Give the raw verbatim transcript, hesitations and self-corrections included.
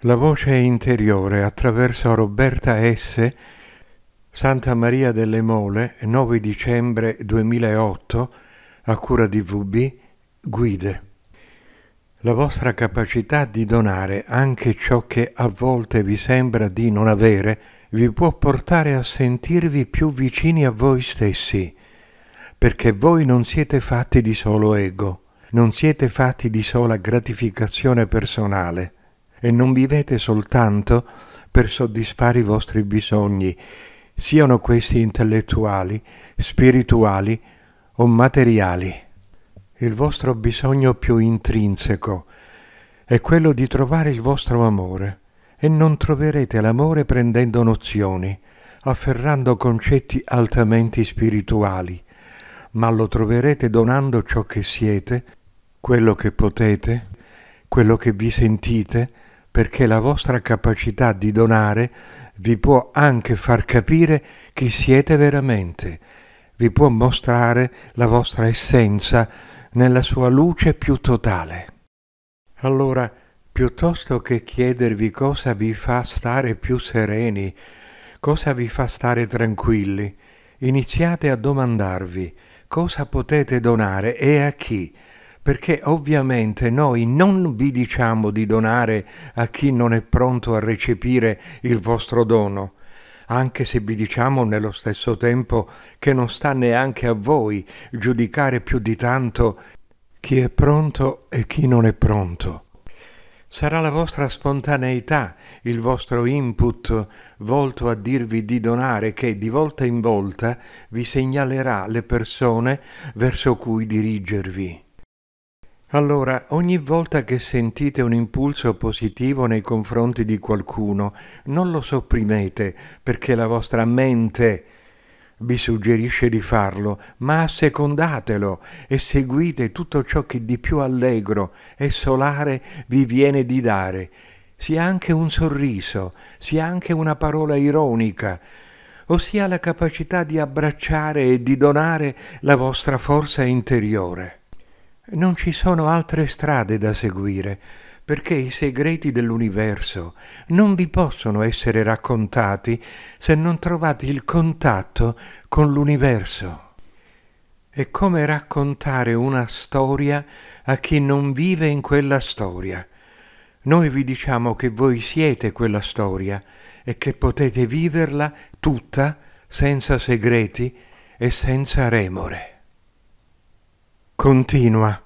La voce interiore attraverso Roberta S., Santa Maria delle Mole, nove dicembre duemilaotto, a cura di V B, guide. La vostra capacità di donare anche ciò che a volte vi sembra di non avere vi può portare a sentirvi più vicini a voi stessi, perché voi non siete fatti di solo ego, non siete fatti di sola gratificazione personale, e non vivete soltanto per soddisfare i vostri bisogni, siano questi intellettuali, spirituali o materiali. Il vostro bisogno più intrinseco è quello di trovare il vostro amore, e non troverete l'amore prendendo nozioni, afferrando concetti altamente spirituali, ma lo troverete donando ciò che siete, quello che potete, quello che vi sentite, perché la vostra capacità di donare vi può anche far capire chi siete veramente, vi può mostrare la vostra essenza nella sua luce più totale. Allora, piuttosto che chiedervi cosa vi fa stare più sereni, cosa vi fa stare tranquilli, iniziate a domandarvi cosa potete donare e a chi, perché ovviamente noi non vi diciamo di donare a chi non è pronto a recepire il vostro dono, anche se vi diciamo nello stesso tempo che non sta neanche a voi giudicare più di tanto chi è pronto e chi non è pronto. Sarà la vostra spontaneità, il vostro input volto a dirvi di donare che di volta in volta vi segnalerà le persone verso cui dirigervi. Allora, ogni volta che sentite un impulso positivo nei confronti di qualcuno, non lo sopprimete perché la vostra mente vi suggerisce di farlo, ma assecondatelo e seguite tutto ciò che di più allegro e solare vi viene di dare, sia anche un sorriso, sia anche una parola ironica, ossia la capacità di abbracciare e di donare la vostra forza interiore. Non ci sono altre strade da seguire, perché i segreti dell'universo non vi possono essere raccontati se non trovate il contatto con l'universo. È come raccontare una storia a chi non vive in quella storia. Noi vi diciamo che voi siete quella storia e che potete viverla tutta senza segreti e senza remore. Continua.